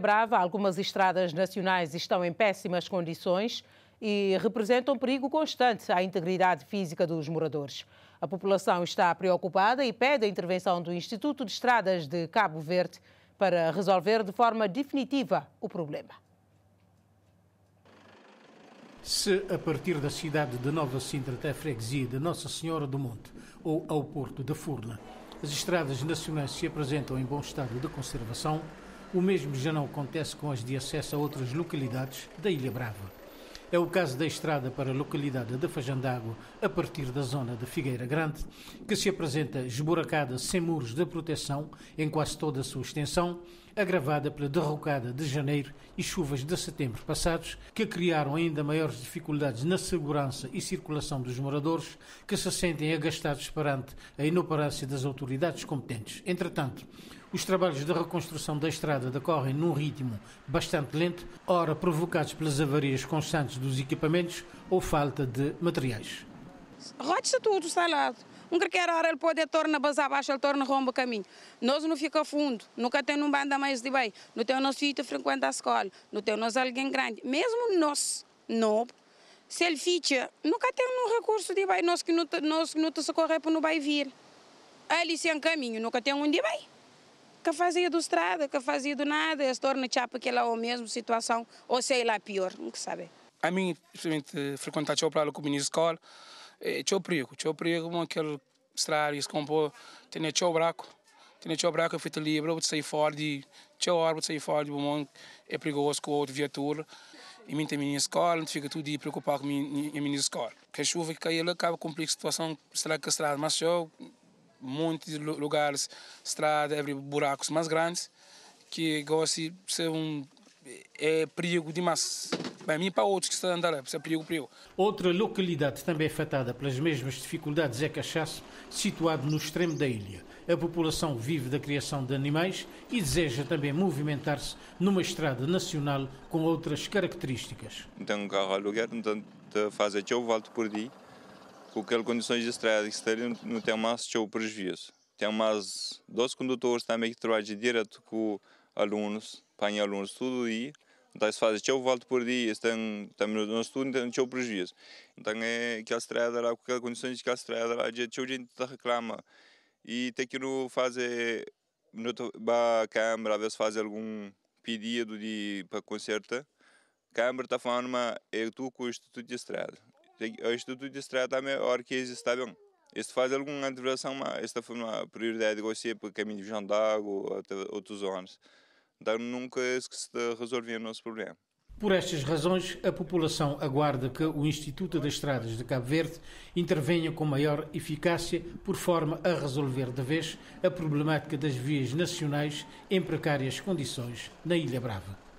Brava, algumas estradas nacionais estão em péssimas condições e representam um perigo constante à integridade física dos moradores. A população está preocupada e pede a intervenção do Instituto de Estradas de Cabo Verde para resolver de forma definitiva o problema. Se a partir da cidade de Nova Sintra até a freguesia de Nossa Senhora do Monte ou ao Porto da Furna, as estradas nacionais se apresentam em bom estado de conservação, o mesmo já não acontece com as de acesso a outras localidades da Ilha Brava. É o caso da estrada para a localidade de Fajã d'Água, a partir da zona de Figueira Grande, que se apresenta esburacada, sem muros de proteção em quase toda a sua extensão, agravada pela derrocada de janeiro e chuvas de setembro passados, que criaram ainda maiores dificuldades na segurança e circulação dos moradores, que se sentem agastados perante a inoperância das autoridades competentes. Entretanto, os trabalhos de reconstrução da estrada decorrem num ritmo bastante lento, ora provocados pelas avarias constantes dos equipamentos ou falta de materiais. Rotes a tudo, está lá. Qualquer hora ele pode tornar a base abaixo, ele torna romba caminho. Nós não fica fundo, nunca tem um banda mais de bem, não tem o nosso filho frequenta a escola, não tem nós alguém grande. Mesmo nós, novo, se ele fica, nunca tem um recurso de bem, nós que não te socorrer para não vai vir. Ele sem caminho, nunca tem um de bem. Que fazia do estrada, que fazia do nada, eles tornam chapa que lá ou mesmo situação, ou sei lá, pior, não sabe. A mim, principalmente, frequentar a praia com o ministro escola, tinha perigo, aquele estrada, eles compram, tinha o buraco, eu fui livre, eu saí fora de, é perigoso com outra viatura, e mim tem a ministra escola, fica tudo preocupado com a ministra escola. Porque a chuva que caiu, acaba complicando a situação, será que a estrada, mas eu... muitos lugares, estrada, buracos mais grandes, que gosta ser é perigo demais. Para mim e para outros que estão andando, é perigo. Outra localidade também afetada pelas mesmas dificuldades é Cachaço, situado no extremo da ilha. A população vive da criação de animais e deseja também movimentar-se numa estrada nacional com outras características. Não tenho um carro a alugar, então faz a tchau, volto por dia. Com aquelas condições de estrada que estariam, não tem mais prejuízo. Tem mais 12 condutores também que trabalham direto com alunos, apanham alunos, tudo aí. Então, se fazem 10 voltas por dia, também no estudo, não tem prejuízo. Então, é que a estrada lá, com aquelas condições de que a estrada lá, a gente reclama. E tem que não fazer, a Câmara, às vezes, faz algum pedido para consertar. A Câmara está falando, mas é tudo com o Instituto de Estrada. O Instituto de Estrada também, a hora que está bem. Este faz alguma intervenção, mas esta foi uma prioridade de Goiçê para o caminho de Jandago ou até outros zonas. Então nunca é isso que se resolvia o nosso problema. Por estas razões, a população aguarda que o Instituto de Estradas de Cabo Verde intervenha com maior eficácia, por forma a resolver de vez a problemática das vias nacionais em precárias condições na Ilha Brava.